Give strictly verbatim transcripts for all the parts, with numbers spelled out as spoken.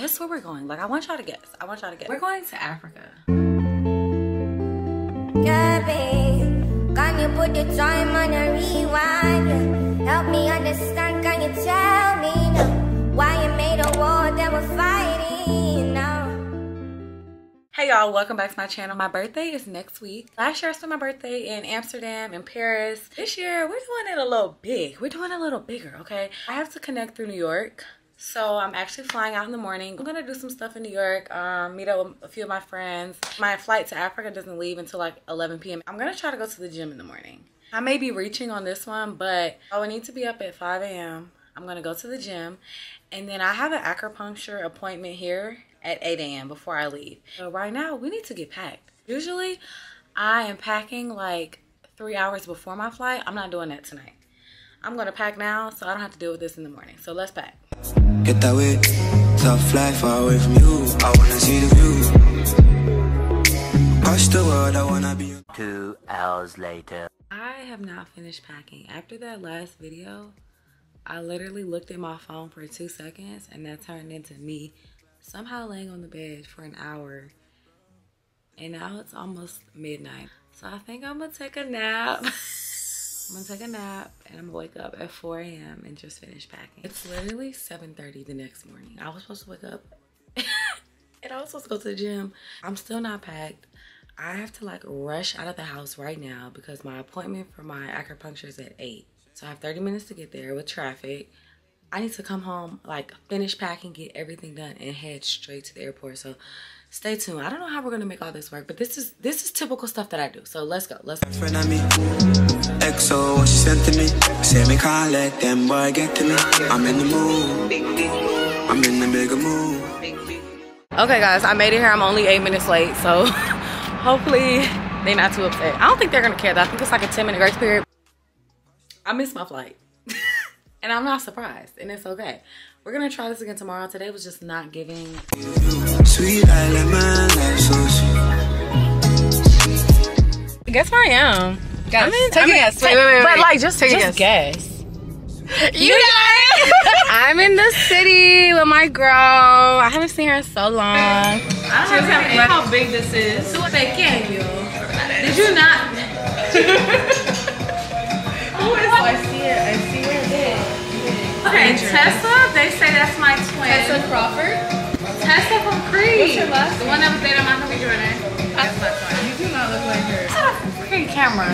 guess where we're going. Like, I want y'all to guess. I want y'all to guess. We're going to Africa. Gabby, can you put the time on a rewind? Help me understand. Can you tell me now why you made a war that we're fighting now? Hey y'all, welcome back to my channel. My birthday is next week. Last year I spent my birthday in Amsterdam and Paris. This year we're doing it a little big. We're doing it a little bigger, okay? I have to connect through New York. So I'm actually flying out in the morning. I'm gonna do some stuff in New York, um, meet up with a few of my friends. My flight to Africa doesn't leave until like eleven p m I'm gonna try to go to the gym in the morning. I may be reaching on this one, but I would need to be up at five a m I'm gonna go to the gym. And then I have an acupuncture appointment here at eight a m before I leave. So right now we need to get packed. Usually I am packing like three hours before my flight. I'm not doing that tonight. I'm gonna pack now so I don't have to deal with this in the morning. So let's pack. Get that way, tough life far away from you. I wanna see the view. Across the world, I wanna be. Two hours later. I have not finished packing. After that last video, I literally looked at my phone for two seconds and that turned into me somehow laying on the bed for an hour, and now it's almost midnight. So I think I'm gonna take a nap. I'm gonna take a nap and I'm gonna wake up at four a m and just finish packing. It's literally seven thirty the next morning. I was supposed to wake up and I was supposed to go to the gym. I'm still not packed. I have to like rush out of the house right now because my appointment for my acupuncture is at eight. So I have thirty minutes to get there with traffic. I need to come home, like finish packing, get everything done, and head straight to the airport. So stay tuned. I don't know how we're gonna make all this work, but this is this is typical stuff that I do. So let's go. Let's go. X O, what she sent to me. Say me can't let them boy get to me. I'm in the mood. I'm in the bigger mood. Okay guys, I made it here. I'm only eight minutes late, so hopefully they're not too upset. I don't think they're gonna care though. I think it's like a ten minute grace period. I missed my flight. And I'm not surprised, and it's okay. We're gonna try this again tomorrow. Today was just not giving. Sweet element, so guess where I am. Guys, I mean, take I mean, a guess. Wait, wait, wait, wait. But like, just take just a guess. guess. You guys, I'm in the city with my girl. I haven't seen her in so long. I don't know how big this is. So what they can you? Did you not? Oh, I see it. I see it. Okay, Tessa, they say that's my twin. Tessa Crawford? Tessa from Creed. What's your last name? The one that was dating my Michael B. Jordan. That's my twin. You do not look like her. It's not a freaking camera.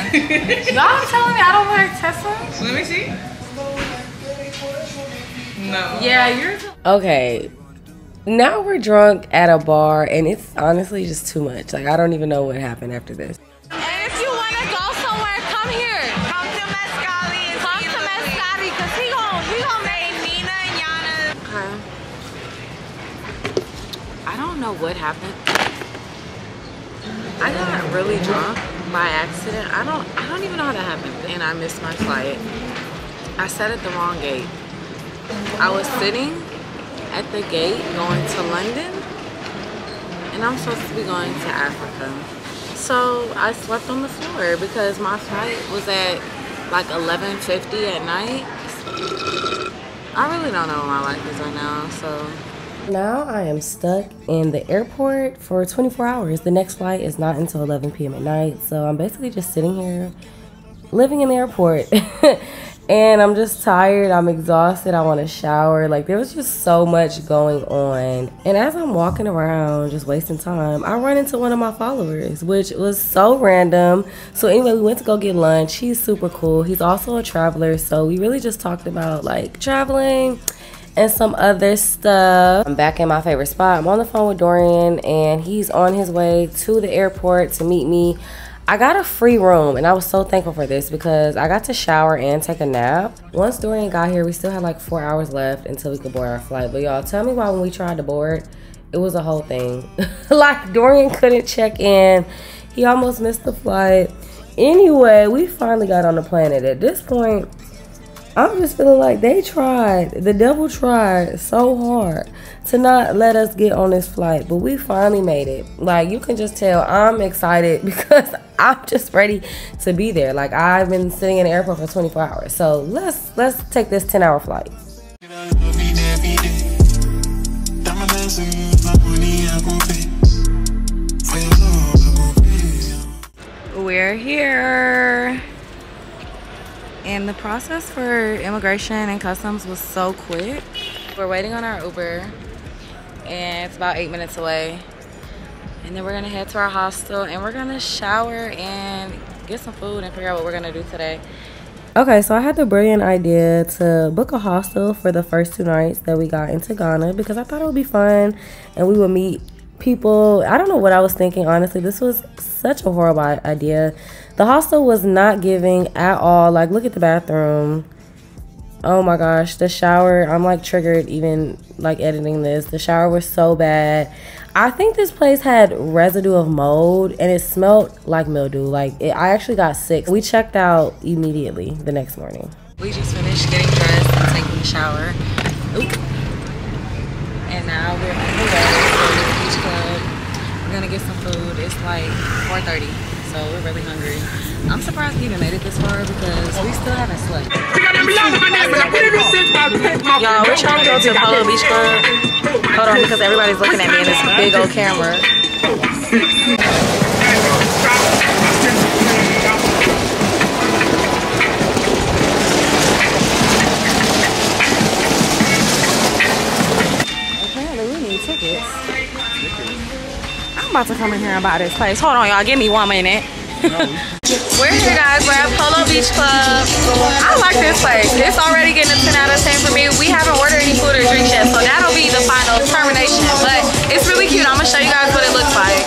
Y'all telling me I don't look like Tessa? Let me see. No. Yeah, you're... Okay. Now we're drunk at a bar, and it's honestly just too much. Like, I don't even know what happened after this. What happened? I got really drunk by accident. I don't I don't even know how that happened, and I missed my flight. I sat at the wrong gate. I was sitting at the gate going to London, and I'm supposed to be going to Africa. So I slept on the floor because my flight was at like eleven fifty at night. I really don't know what my life is right now, so. Now I am stuck in the airport for twenty-four hours. The next flight is not until eleven p m at night, so I'm basically just sitting here living in the airport. And I'm just tired, I'm exhausted, I want to shower. Like, there was just so much going on, and as I'm walking around just wasting time, I run into one of my followers, which was so random. So anyway, we went to go get lunch. He's super cool. He's also a traveler, so we really just talked about like traveling and some other stuff. I'm back in my favorite spot. I'm on the phone with Dorian, and he's on his way to the airport to meet me. I got a free room, and I was so thankful for this because I got to shower and take a nap. Once Dorian got here, we still had like four hours left until we could board our flight. But y'all, tell me why when we tried to board, it was a whole thing. Like, Dorian couldn't check in. He almost missed the flight. Anyway, we finally got on the plane. At this point, I'm just feeling like they tried, the devil tried so hard to not let us get on this flight, but we finally made it. Like, you can just tell I'm excited because I'm just ready to be there. Like, I've been sitting in the airport for twenty-four hours. So let's let's take this ten hour flight. We're here, and the process for immigration and customs was so quick. We're waiting on our Uber, and it's about eight minutes away. And then we're gonna head to our hostel, and we're gonna shower and get some food and figure out what we're gonna do today. Okay, so I had the brilliant idea to book a hostel for the first two nights that we got into Ghana because I thought it would be fun, and we would meet people. I don't know what I was thinking, honestly. This was such a horrible idea. The hostel was not giving at all. Like, look at the bathroom. Oh my gosh, the shower. I'm like triggered even like editing this. The shower was so bad. I think this place had residue of mold, and it smelled like mildew. Like, it, I actually got sick. We checked out immediately the next morning. We just finished getting dressed and taking a shower. Oop. And now we're on the way to the beach club. We're gonna get some food. It's like four thirty, so we're really hungry. I'm surprised we even made it this far because we still haven't slept. Y'all, we're trying to go to the Polo Beach Club. Hold on, because everybody's looking at me in this big old camera. I'm about to come in here and buy this place. Hold on, y'all. Give me one minute. We're here, guys. We're at Polo Beach Club. I like this place. It's already getting a ten out of ten for me. We haven't ordered any food or drinks yet, so that'll be the final determination. But it's really cute. I'm going to show you guys what it looks like.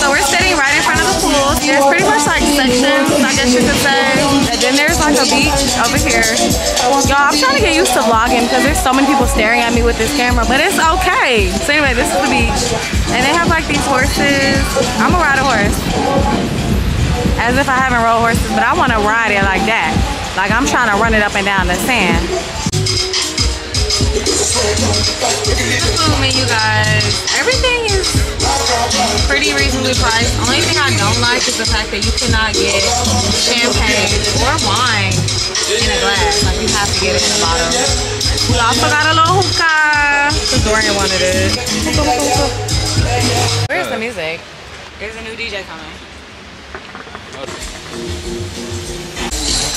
So we're sitting right in front of the pool. There's pretty much like sections, I guess you could say. And then there's like a beach over here. Y'all, I'm trying to get used to vlogging because there's so many people staring at me with this camera, but it's okay. So anyway, this is the beach. And they have like these horses. I'm gonna ride a horse. As if I haven't rode horses, but I wanna ride it like that. Like I'm trying to run it up and down the sand. This is the food menu, guys. Everything is pretty reasonably priced. Only thing I don't like is the fact that you cannot get champagne or wine in a glass. Like you have to get it in a bottle. We also got a little hookah. Dorian wanted it. Hookah, hookah, hookah. Where's the music? There's a new D J coming.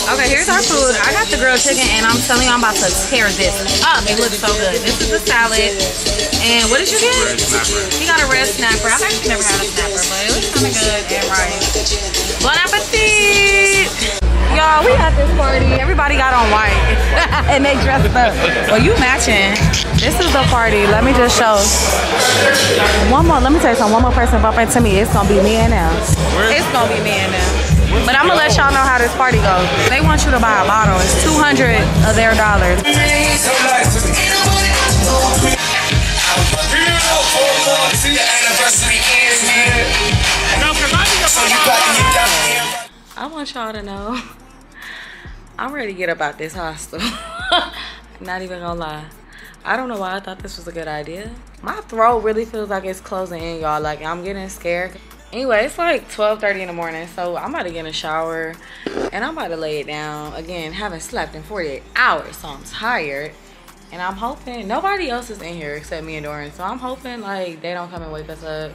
Okay, here's our food. I got the grilled chicken, and I'm telling you, I'm about to tear this up. It looks so good. This is the salad. And what did you get? You got a red snapper. I've actually never had a snapper, but it looks kind of good and rice. Bon appetit! Y'all, we at this party. Everybody got on white, and they dressed up. Well, you matching. This is the party. Let me just show. One more, let me tell you something. One more person bump into me, it's gonna be me and them. It's gonna be me and them. But I'm gonna let y'all know how this party goes. They want you to buy a bottle. It's two hundred of their dollars. I want y'all to know, I'm ready to get about this hostel. Not even gonna lie. I don't know why I thought this was a good idea. My throat really feels like it's closing in, y'all. Like, I'm getting scared. Anyway, it's like twelve thirty in the morning, so I'm about to get in a shower, and I'm about to lay it down. Again, haven't slept in forty-eight hours, so I'm tired. And I'm hoping nobody else is in here except me and Dorian, so I'm hoping, like, they don't come and wake us up.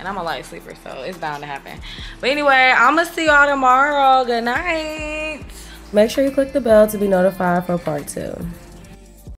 And I'm a light sleeper, so it's bound to happen. But anyway, I'm going to see y'all tomorrow. Good night. Make sure you click the bell to be notified for part two.